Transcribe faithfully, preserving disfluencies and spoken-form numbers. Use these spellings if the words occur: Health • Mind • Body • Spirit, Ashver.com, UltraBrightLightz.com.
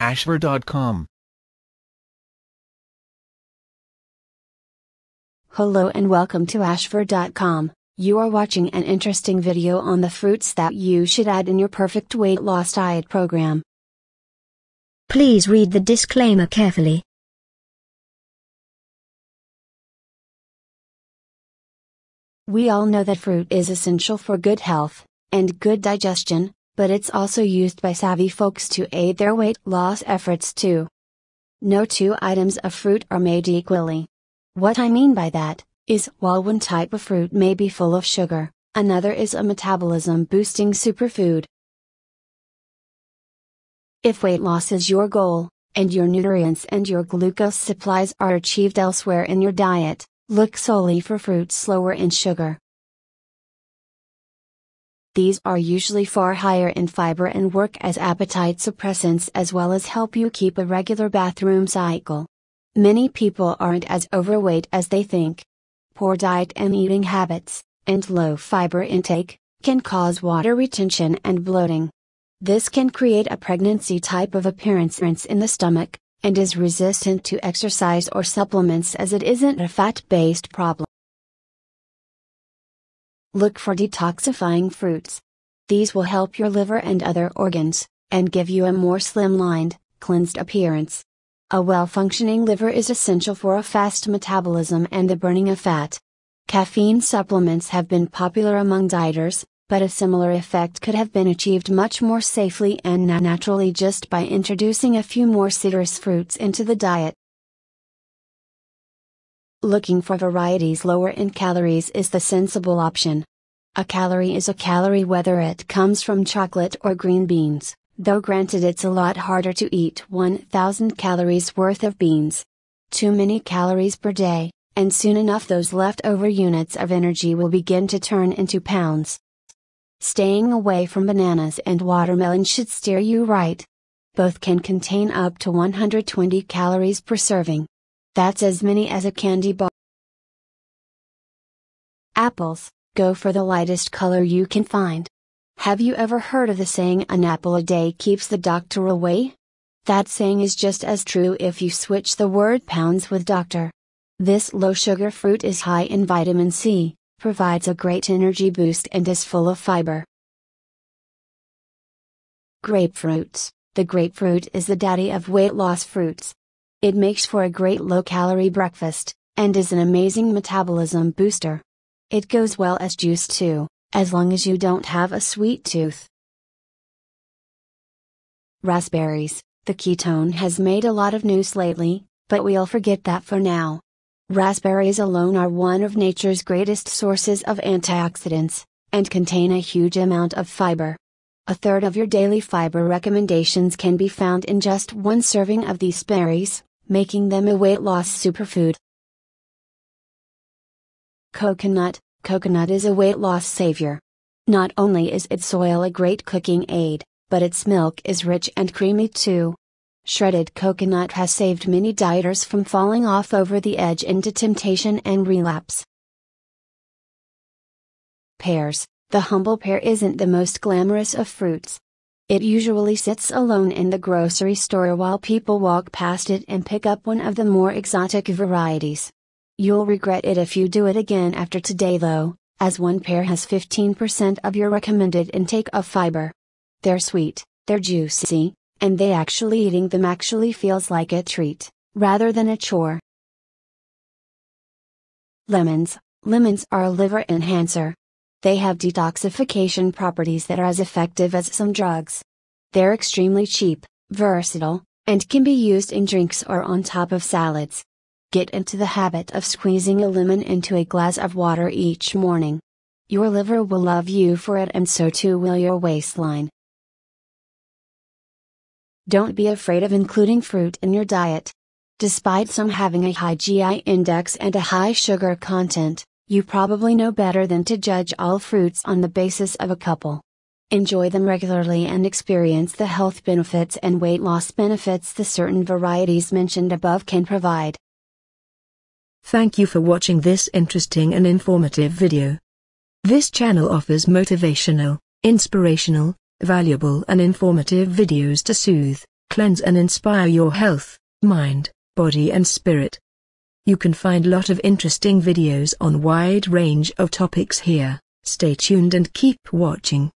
Ashver dot com. Hello and welcome to Ashver dot com. You are watching an interesting video on the fruits that you should add in your perfect weight loss diet program. Please read the disclaimer carefully. We all know that fruit is essential for good health and good digestion, but it's also used by savvy folks to aid their weight loss efforts too. No two items of fruit are made equally. What I mean by that is, while one type of fruit may be full of sugar, another is a metabolism-boosting superfood. If weight loss is your goal, and your nutrients and your glucose supplies are achieved elsewhere in your diet, look solely for fruits lower in sugar. These are usually far higher in fiber and work as appetite suppressants as well as help you keep a regular bathroom cycle. Many people aren't as overweight as they think. Poor diet and eating habits, and low fiber intake, can cause water retention and bloating. This can create a pregnancy type of appearance in the stomach, and is resistant to exercise or supplements as it isn't a fat-based problem. Look for detoxifying fruits. These will help your liver and other organs, and give you a more slimlined, cleansed appearance. A well-functioning liver is essential for a fast metabolism and the burning of fat. Caffeine supplements have been popular among dieters, but a similar effect could have been achieved much more safely and naturally just by introducing a few more citrus fruits into the diet. Looking for varieties lower in calories is the sensible option. A calorie is a calorie whether it comes from chocolate or green beans, though granted it's a lot harder to eat one thousand calories worth of beans. Too many calories per day, and soon enough those leftover units of energy will begin to turn into pounds. Staying away from bananas and watermelon should steer you right. Both can contain up to one hundred twenty calories per serving. That's as many as a candy bar. Apples, go for the lightest color you can find. Have you ever heard of the saying an apple a day keeps the doctor away? That saying is just as true if you switch the word pounds with doctor. This low-sugar fruit is high in vitamin C, provides a great energy boost and is full of fiber. Grapefruits. The grapefruit is the daddy of weight loss fruits. It makes for a great low-calorie breakfast, and is an amazing metabolism booster. It goes well as juice too, as long as you don't have a sweet tooth. Raspberries. The ketone has made a lot of news lately, but we'll forget that for now. Raspberries alone are one of nature's greatest sources of antioxidants, and contain a huge amount of fiber. A third of your daily fiber recommendations can be found in just one serving of these berries, making them a weight loss superfood. Coconut. Coconut is a weight loss savior. Not only is its oil a great cooking aid, but its milk is rich and creamy too. Shredded coconut has saved many dieters from falling off over the edge into temptation and relapse. Pears. The humble pear isn't the most glamorous of fruits. It usually sits alone in the grocery store while people walk past it and pick up one of the more exotic varieties. You'll regret it if you do it again after today though, as one pear has fifteen percent of your recommended intake of fiber. They're sweet, they're juicy, and they actually eating them actually feels like a treat, rather than a chore. Lemons. Lemons are a liver enhancer. They have detoxification properties that are as effective as some drugs. They're extremely cheap, versatile, and can be used in drinks or on top of salads. Get into the habit of squeezing a lemon into a glass of water each morning. Your liver will love you for it and so too will your waistline. Don't be afraid of including fruit in your diet. Despite some having a high G I index and a high sugar content, you probably know better than to judge all fruits on the basis of a couple. Enjoy them regularly and experience the health benefits and weight loss benefits the certain varieties mentioned above can provide. Thank you for watching this interesting and informative video. This channel offers motivational, inspirational, valuable and informative videos to soothe cleanse and inspire your health, mind, body and spirit. You can find a lot of interesting videos on a wide range of topics here. Stay tuned and keep watching.